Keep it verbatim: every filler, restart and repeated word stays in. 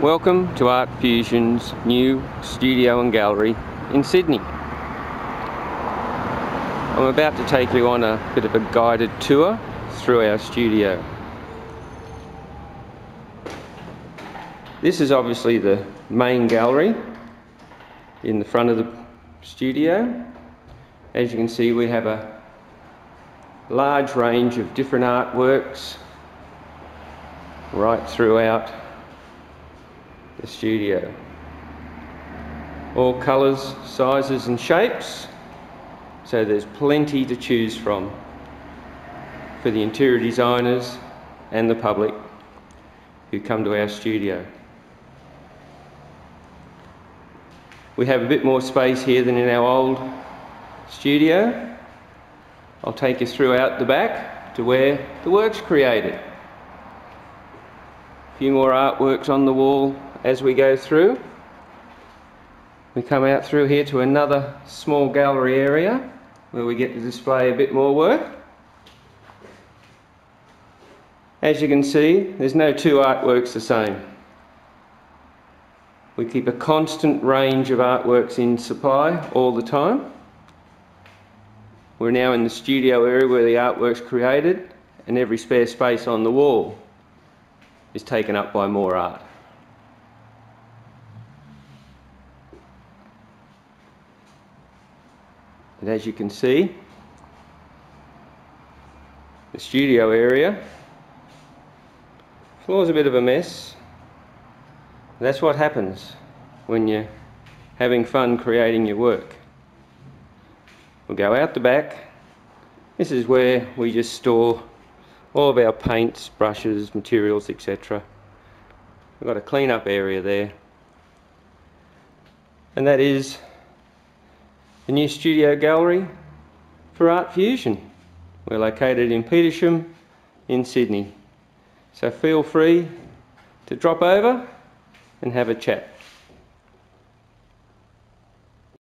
Welcome to Art Fusion's new studio and gallery in Sydney. I'm about to take you on a bit of a guided tour through our studio. This is obviously the main gallery in the front of the studio. As you can see, we have a large range of different artworks right throughout the studio. All colours, sizes and shapes, so there's plenty to choose from for the interior designers and the public who come to our studio. We have a bit more space here than in our old studio. I'll take you throughout the back to where the work's created. A few more artworks on the wall as we go through. We come out through here to another small gallery area where we get to display a bit more work. As you can see, there's no two artworks the same. We keep a constant range of artworks in supply all the time. We're now in the studio area where the artwork's created, and every spare space on the wall is taken up by more art. And as you can see, the studio area, floor's a bit of a mess. That's what happens when you're having fun creating your work. We'll go out the back. This is where we just store all of our paints, brushes, materials, et cetera. We've got a clean up area there. And that is the new studio gallery for Art Fusion. We're located in Petersham in Sydney. So feel free to drop over and have a chat.